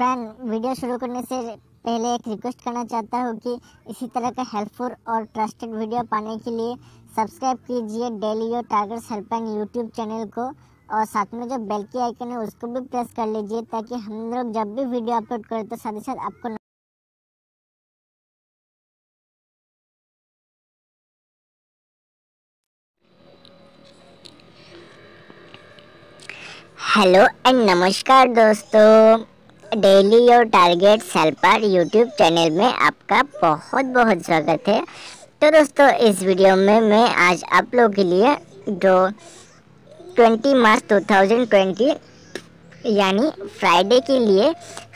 Fan, video शुरू करने से पहले एक रिक्वेस्ट करना चाहता हूँ कि इसी तरह का हेल्पफुल और ट्रस्टेड वीडियो पाने के लिए सब्सक्राइब कीजिए daily your targets helper YouTube channel को, और साथ में जो बेल की आइकन है उसको भी प्रेस कर लीजिए ताकि हम लोग जब भी वीडियो अपलोड करें तो साथ ही साथ आपको हेलो एंड नमस्कार दोस्तों, daily your targets helper YouTube channel में आपका बहुत बहुत स्वागत है। तो दोस्तों, इस वीडियो में मैं आज आप लोगों के लिए जो 20 मार्च 2020 यानी फ्राइडे के लिए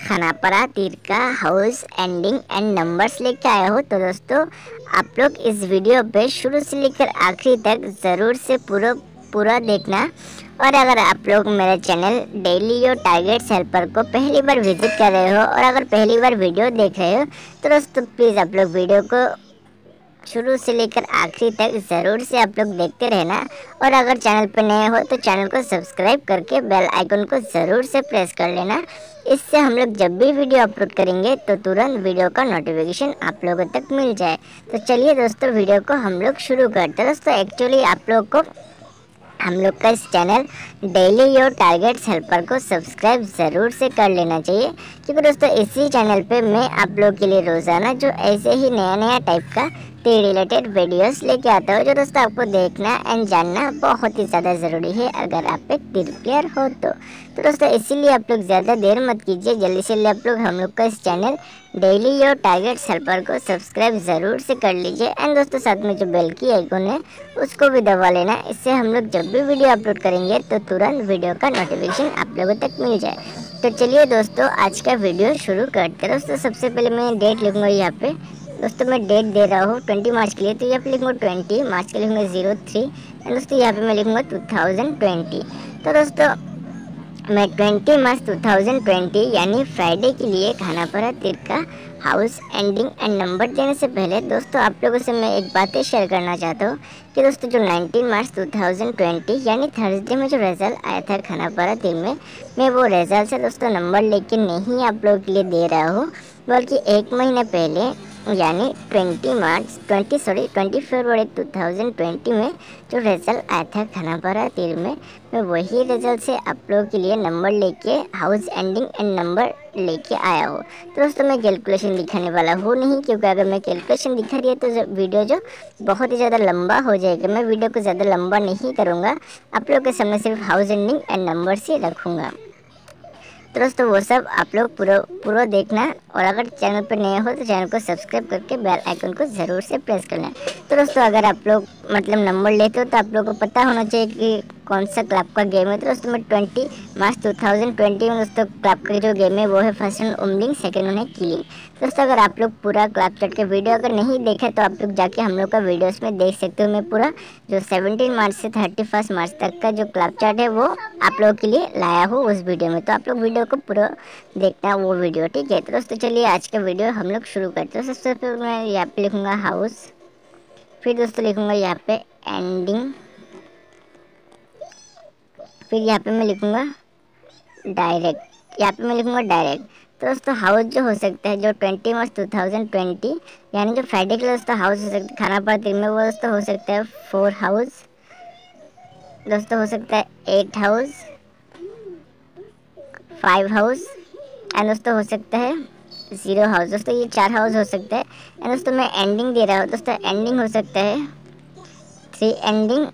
खानापारा तीर का हाउस एंडिंग एंड नंबर्स लेके आया हूँ। तो दोस्तों, आप लोग इस वीडियो पे शुरू से लेकर आखिरी तक ज़रूर से पूरा देखना, और अगर आप लोग मेरे channel daily your targets helper को पहली बार विजिट कर रहे हो और अगर पहली बार वीडियो देख रहे हो तो दोस्तों प्लीज़ आप लोग वीडियो को शुरू से लेकर आखिरी तक ज़रूर से आप लोग देखते रहना, और अगर चैनल पर नए हो तो चैनल को सब्सक्राइब करके बेल आइकन को ज़रूर से प्रेस कर लेना। इससे हम लोग जब भी वीडियो अपलोड करेंगे तो तुरंत वीडियो का नोटिफिकेशन आप लोगों तक मिल जाए। तो चलिए दोस्तों, वीडियो को हम लोग शुरू करते हैं। दोस्तों, एक्चुअली आप लोग को हम लोग का इस channel daily your targets helper को सब्सक्राइब ज़रूर से कर लेना चाहिए, क्योंकि दोस्तों इसी चैनल पे मैं आप लोग के लिए रोज़ाना जो ऐसे ही नया नया टाइप का टी रिलेटेड वीडियोस लेके आता हूँ, जो दोस्तों आपको देखना एंड जानना बहुत ही ज़्यादा ज़रूरी है अगर आप एक टीर प्लेयर हो तो। तो दोस्तों इसीलिए आप लोग ज़्यादा देर मत कीजिए, जल्दी से जल्दी आप लोग हम लोग का इस channel daily your targets helper को सब्सक्राइब ज़रूर से कर लीजिए, एंड दोस्तों साथ में जो बेल की आइकन है उसको भी दबा लेना। इससे हम लोग जब भी वीडियो अपलोड करेंगे तो तुरंत वीडियो का नोटिफिकेशन आप लोगों तक मिल जाए। तो चलिए दोस्तों, आज का वीडियो शुरू करते हैं। दोस्तों, सबसे पहले मैं डेट लिखूँगा यहाँ पे। दोस्तों मैं डेट दे रहा हूँ 20 मार्च के लिए, तो यहाँ पे लिखूँगा 20 मार्च के लिखूँगा 03, एंड दोस्तों यहाँ पे मैं लिखूँगा 2020। तो दोस्तों मैं 20 मार्च 2020 यानी फ्राइडे के लिए खानापारा तीर का हाउस एंडिंग एंड नंबर देने से पहले दोस्तों आप लोगों से मैं एक बातें शेयर करना चाहता हूँ कि दोस्तों जो 19 मार्च 2020 यानी थर्सडे में जो रिज़ल्ट आया था खानापारा तीर में, मैं वो रिज़ल्ट से दोस्तों नंबर लेके नहीं आप लोगों के लिए दे रहा हूँ, बल्कि एक महीना पहले यानी 20 फरवरी 2020 में जो रिज़ल्ट आया था खानापारा तीर में, मैं वही रिज़ल्ट से आप लोगों के लिए नंबर लेके हाउस एंडिंग एंड नंबर लेके आया हूँ। तो दोस्तों मैं कैलकुलेशन दिखाने वाला हूँ नहीं, क्योंकि अगर मैं कैलकुलेशन दिखा दिया तो वीडियो जो बहुत ही ज़्यादा लंबा हो जाएगा। मैं वीडियो को ज़्यादा लंबा नहीं करूँगा, आप लोगों के सामने सिर्फ हाउस एंडिंग एंड नंबर से रखूँगा। तो दोस्तों वो सब आप लोग पूरा देखना, और अगर चैनल पर नए हो तो चैनल को सब्सक्राइब करके बेल आइकन को ज़रूर से प्रेस करना। तो दोस्तों अगर आप लोग मतलब नंबर लेते हो तो आप लोगों को पता होना चाहिए कि कौन सा क्लब का गेम है। तो दोस्तों मैं 20 मार्च 2020 में दोस्तों क्लब का जो गेम है वो है फर्स्ट राउंड उम्लिंग, सेकेंड राउंड है किलिंग। दोस्तों अगर आप लोग पूरा क्लब चढ़ के वीडियो अगर नहीं देखे तो आप लोग जाके हम लोग का वीडियोस में देख सकते हो। मैं पूरा जो 17 मार्च से 31 मार्च तक का जो क्लब चार्ट है वो आप लोगों के लिए लाया हूँ उस वीडियो में, तो आप लोग वीडियो को पूरा देखना वो वीडियो, ठीक है। तो दोस्तों चलिए आज का वीडियो हम लोग शुरू करते हैं। सबसे पहले मैं यहाँ पर लिखूँगा हाउस, फिर दोस्तों लिखूँगा यहाँ पर एंडिंग, फिर यहाँ पे मैं लिखूँगा डायरेक्ट, यहाँ पे मैं लिखूँगा डायरेक्ट। तो दोस्तों हाउस जो हो सकता है जो 20 मार्च 2020 यानी जो फ्राइडे के लिए दोस्तों हाउस हो सकता है खानापारा तीर में, वो दोस्तों हो सकता है 4 हाउस, दोस्तों हो सकता है 8 हाउस, 5 हाउस, एंड दोस्तों हो सकता है 0 हाउस। दोस्तों ये 4 हाउस हो सकता है, एंड दोस्तों मैं एंडिंग दे रहा हूँ। दोस्तों एंडिंग हो सकता है 3 एंडिंग,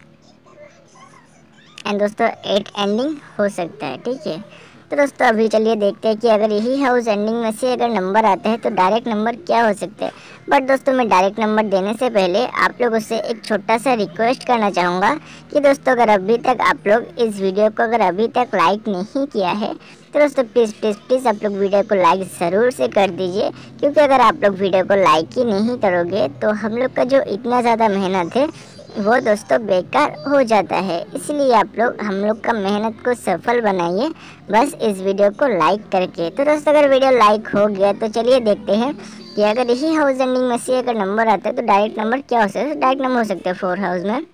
एंड दोस्तों 8 एंडिंग हो सकता है, ठीक है। तो दोस्तों अभी चलिए देखते हैं कि अगर यही हाउस एंडिंग में से अगर नंबर आता है तो डायरेक्ट नंबर क्या हो सकता है। बट दोस्तों मैं डायरेक्ट नंबर देने से पहले आप लोगों से एक छोटा सा रिक्वेस्ट करना चाहूँगा कि दोस्तों अगर अभी तक आप लोग इस वीडियो को अगर अभी तक लाइक नहीं किया है तो दोस्तों प्लीज़ आप लोग वीडियो को लाइक ज़रूर से कर दीजिए, क्योंकि अगर आप लोग वीडियो को लाइक ही नहीं करोगे तो हम लोग का जो इतना ज़्यादा मेहनत है वो दोस्तों बेकार हो जाता है। इसलिए आप लोग हम लोग का मेहनत को सफल बनाइए बस इस वीडियो को लाइक करके। तो दोस्तों अगर वीडियो लाइक हो गया तो चलिए देखते हैं कि अगर यही हाउस एंडिंग में से अगर नंबर आता है तो डायरेक्ट नंबर क्या हो सकता है। डायरेक्ट नंबर हो सकता है 4 हाउस में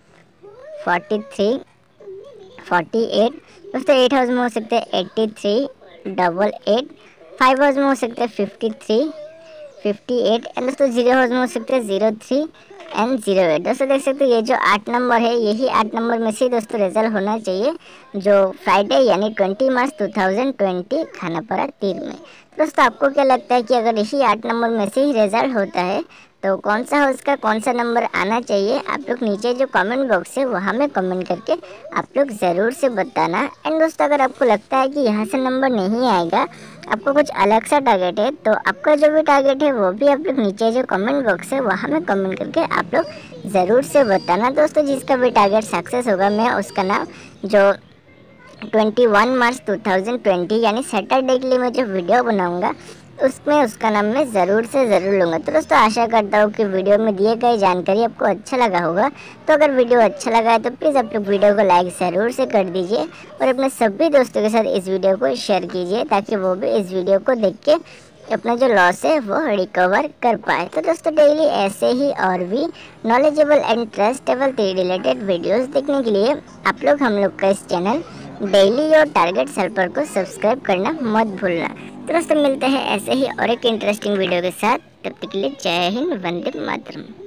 43, 48, दोस्तों 8 हाउस में हो सकता है 83, 88, फाइव हाउस में हो सकते हैं 53, 58 एंड दोस्तों जीरो हाउस में हो सकते हैं 03 एंड 08। दोस्तों देख सकते हो ये जो 8 नंबर है यही 8 नंबर में से दोस्तों रिजल्ट होना चाहिए जो फ्राइडे यानी 20 मार्च 2020 खानापारा तीर में। दोस्तों आपको क्या लगता है कि अगर यही 8 नंबर में से ही रिजल्ट होता है तो कौन सा हाउस का कौन सा नंबर आना चाहिए? आप लोग नीचे जो कमेंट बॉक्स है वहाँ में कमेंट करके आप लोग ज़रूर से बताना। एंड दोस्तों अगर आपको लगता है कि यहाँ से नंबर नहीं आएगा, आपको कुछ अलग सा टारगेट है, तो आपका जो भी टारगेट है वो भी आप लोग नीचे जो कमेंट बॉक्स है वहाँ में कमेंट करके आप लोग ज़रूर से बताना। दोस्तों जिसका भी टारगेट सक्सेस होगा मैं उसका नाम जो 21 मार्च 2020 यानी सैटरडे के लिए मैं जो वीडियो बनाऊँगा उसमें उसका नाम मैं ज़रूर से ज़रूर लूँगा। तो दोस्तों आशा करता हूँ कि वीडियो में दिए गए जानकारी आपको अच्छा लगा होगा। तो अगर वीडियो अच्छा लगा है तो प्लीज़ आप लोग वीडियो को लाइक ज़रूर से कर दीजिए और अपने सभी दोस्तों के साथ इस वीडियो को शेयर कीजिए ताकि वो भी इस वीडियो को देख के अपना जो लॉस है वो रिकवर कर पाए। तो दोस्तों डेली ऐसे ही और भी knowledgeable and trustable tier related videos देखने के लिए आप लोग हम लोग का इस channel daily your targets helper को सब्सक्राइब करना मत भूलना। तो दोस्तों मिलते हैं ऐसे ही और एक इंटरेस्टिंग वीडियो के साथ, तब तक के लिए जय हिंद, वंदे मातरम।